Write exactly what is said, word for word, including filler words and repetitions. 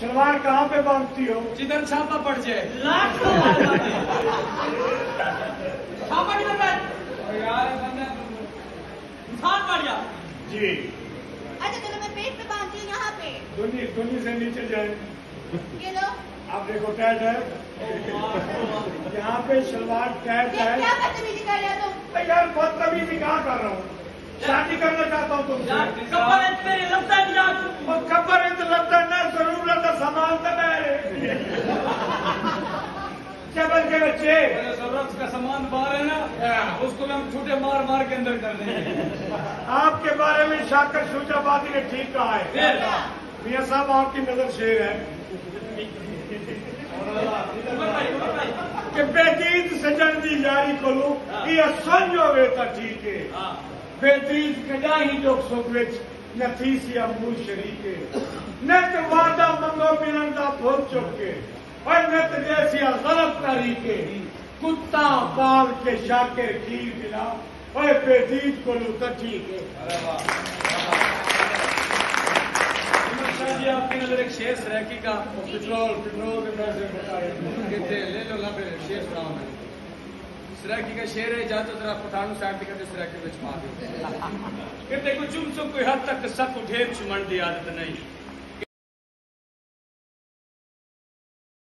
सलवार कहाँ पे बांधती हो? जिधर छापा पड़ जाए। छापा किधर पे? इंसान पड़ जा। जी। अच्छा चलो मैं पेट पे बांधती हूँ, यहाँ पे। दुनी दुनी से नीचे जाए। ये लो। आप देखो टैट है। यहाँ पे सलवार टैट है। क्या बदतमीजी कर रहे हो तुम? यार बहुत बदतमीजी कहाँ कर रहा हूँ? शादी करना चाहता हूँ तुमसे। यार कब्र है मेरी लगता है यार। वो कब्र है तो लगता है ना, जरूर लगता संभालता ना है। क्या बन गए बच्चे? सरप्राइज का सामान बाहर है ना, उसको हम छोटे मार मार के अंदर कर देंगे। आपके बारे में शाकर शूजाबादी ने ठीक कहा है। मियां साहब आपकी नजर शेर है कि बेदीद सजन की यारी कोलू ये संजो वे तो ठीक है। बेदीद कदा ही जो सुखविच न थी सी अबू शरीके न तो वादा मंगो मिलन का भोग चुके और न तो जैसी गलत तरीके कुत्ता बाल के शाकिर खीर मिला और बेदीद कोलू तो ठीक है। आपकी नजर एक शेष रैकी का पेट्रोल पेट्रोल के पैसे बताए ले लो ना मेरे शेष नाम है सराकी का शेर है जाते जरा पठानू साहब की कहते सराकी में छुपा देते कहते कोई चुम चुम कोई हद तक सब उठे चुमन दी आदत नहीं।